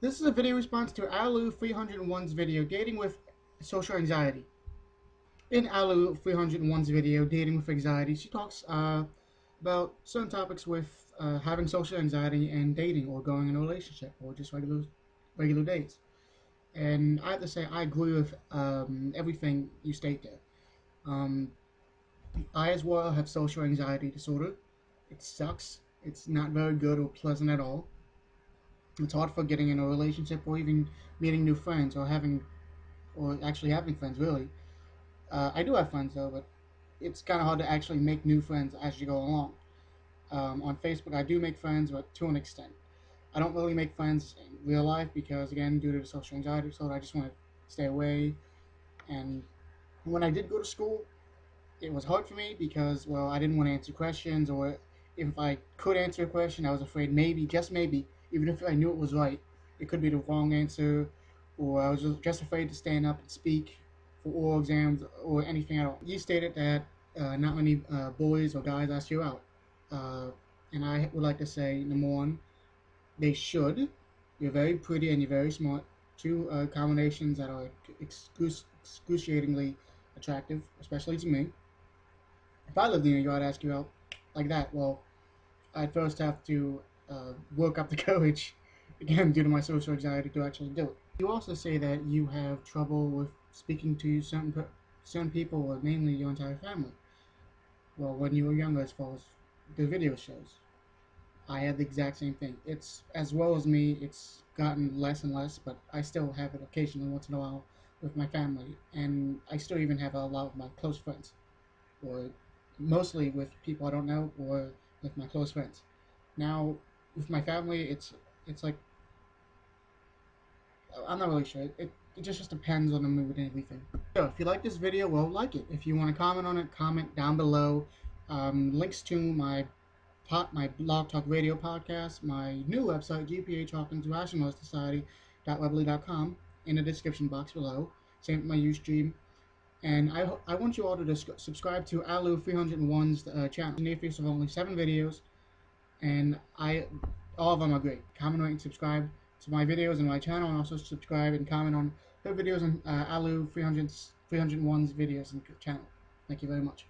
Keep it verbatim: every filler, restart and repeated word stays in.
This is a video response to Alu three oh one's video, Dating with Social Anxiety. In Alu three oh one's video, Dating with Anxiety, she talks uh, about certain topics with uh, having social anxiety and dating, or going in a relationship, or just regular, regular dates. And I have to say, I agree with um, everything you state there. Um, I as well have social anxiety disorder. It sucks. It's not very good or pleasant at all. It's hard for getting in a relationship, or even meeting new friends, or having, or actually having friends, really. Uh, I do have friends, though, but it's kind of hard to actually make new friends as you go along. Um, on Facebook, I do make friends, but to an extent. I don't really make friends in real life because, again, due to the social anxiety disorder, I just want to stay away. And when I did go to school, it was hard for me because, well, I didn't want to answer questions, or if I could answer a question, I was afraid maybe, just maybe, even if I knew it was right, it could be the wrong answer, or I was just afraid to stand up and speak for oral exams or anything at all. You stated that uh, not many uh, boys or guys ask you out, uh, and I would like to say, number one, they should. You're very pretty and you're very smart. Two uh, combinations that are excruci excruciatingly attractive, especially to me. If I lived in New York, I'd ask you out like that. Well, I'd first have to Uh, work up the courage, again, due to my social anxiety, to actually do it. You also say that you have trouble with speaking to certain, per certain people, or mainly your entire family. Well, when you were younger, as far as the video shows, I had the exact same thing. It's, as well as me, it's gotten less and less, but I still have it occasionally, once in a while, with my family, and I still even have a lot of my close friends, or mostly with people I don't know, or with my close friends. Now, with my family, it's it's like, I'm not really sure. It, it just, just depends on the mood and everything. So if you like this video, well, like it. If you want to comment on it, comment down below. Um, links to my pot, my Blog Talk Radio podcast, my new website, G P H Hawkins Rationalist Society dot webley dot com, in the description box below. Same with my Ustream. And I I want you all to subscribe to Alu three oh one's uh, channel. In the near future, only seven videos. And I, all of them are great. Comment, rate, and subscribe to my videos and my channel, and also subscribe and comment on her videos and uh, Alu three oh one's videos and channel. Thank you very much.